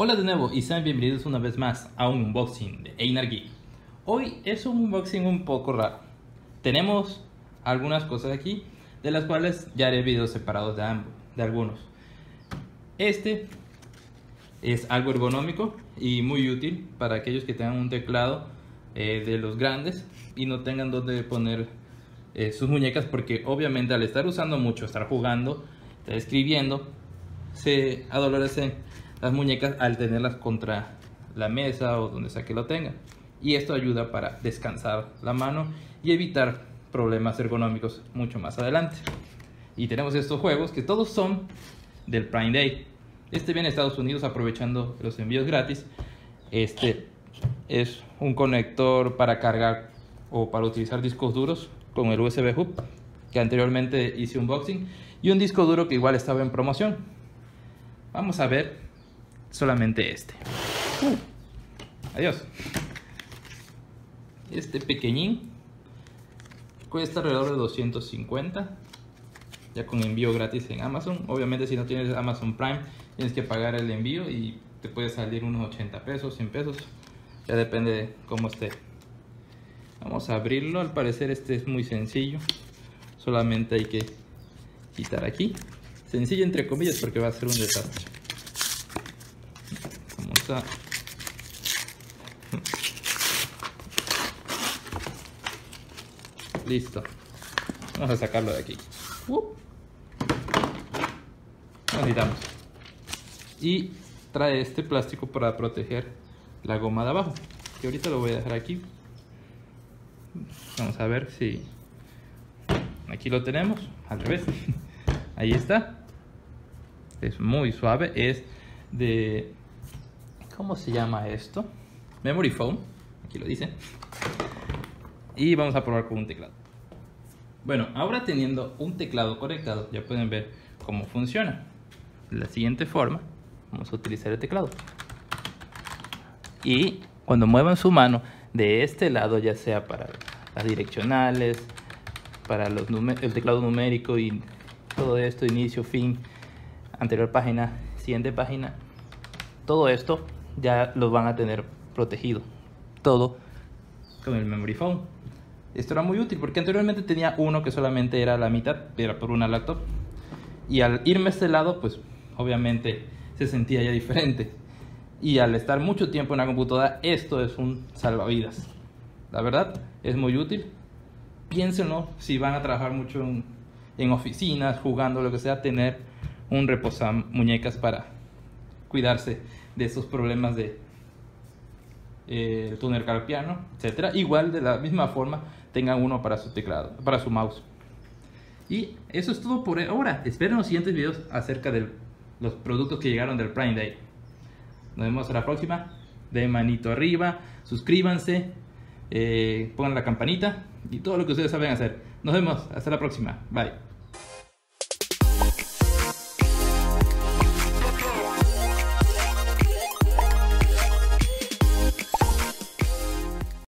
Hola de nuevo y sean bienvenidos una vez más a un unboxing de Einar Geek. Hoy es un unboxing un poco raro. Tenemos algunas cosas aquí, de las cuales ya haré videos separados de algunos. Este es algo ergonómico y muy útil para aquellos que tengan un teclado de los grandes y no tengan donde poner sus muñecas, porque obviamente al estar usando mucho, estar jugando, estar escribiendo, se adolorecen las muñecas al tenerlas contra la mesa o donde sea que lo tengan, y esto ayuda para descansar la mano y evitar problemas ergonómicos mucho más adelante. Y tenemos estos juegos que todos son del Prime Day. Este viene a Estados Unidos aprovechando los envíos gratis. Este es un conector para cargar o para utilizar discos duros con el USB Hub, que anteriormente hice unboxing, y un disco duro que igual estaba en promoción. Vamos a ver solamente este. Adiós. Este pequeñín cuesta alrededor de 250, ya con envío gratis en Amazon. Obviamente si no tienes Amazon Prime tienes que pagar el envío y te puede salir unos 80 pesos, 100 pesos, ya depende de cómo esté. Vamos a abrirlo. Al parecer este es muy sencillo, solamente hay que quitar aquí. Sencillo entre comillas, porque va a ser un desastre. Vamos a... listo, vamos a sacarlo de aquí. Nos quitamos. Y trae este plástico para proteger la goma de abajo, que ahorita lo voy a dejar aquí. Vamos a ver si... aquí lo tenemos, al revés. Ahí está. Es muy suave. Es de... ¿cómo se llama esto? Memory foam, aquí lo dice. Y vamos a probar con un teclado. Bueno, ahora teniendo un teclado conectado, ya pueden ver cómo funciona. De la siguiente forma, vamos a utilizar el teclado. Y cuando muevan su mano de este lado, ya sea para las direccionales, para los el teclado numérico y todo esto, inicio, fin, anterior página, siguiente página, todo esto ya los van a tener protegido. Todo con el memory foam. Esto era muy útil porque anteriormente tenía uno que solamente era la mitad, era por una laptop, y al irme a este lado pues obviamente se sentía ya diferente, y al estar mucho tiempo en la computadora esto es un salvavidas. La verdad es muy útil. Piénsenlo si van a trabajar mucho en oficinas, jugando, lo que sea, tener un reposamuñecas para cuidarse de esos problemas de el túnel carpiano, etcétera. Igual de la misma forma tengan uno para su teclado, para su mouse. Y eso es todo por ahora. Esperen los siguientes videos acerca de los productos que llegaron del Prime Day. Nos vemos a la próxima. De manito arriba, suscríbanse, pongan la campanita y todo lo que ustedes saben hacer. Nos vemos, hasta la próxima, bye.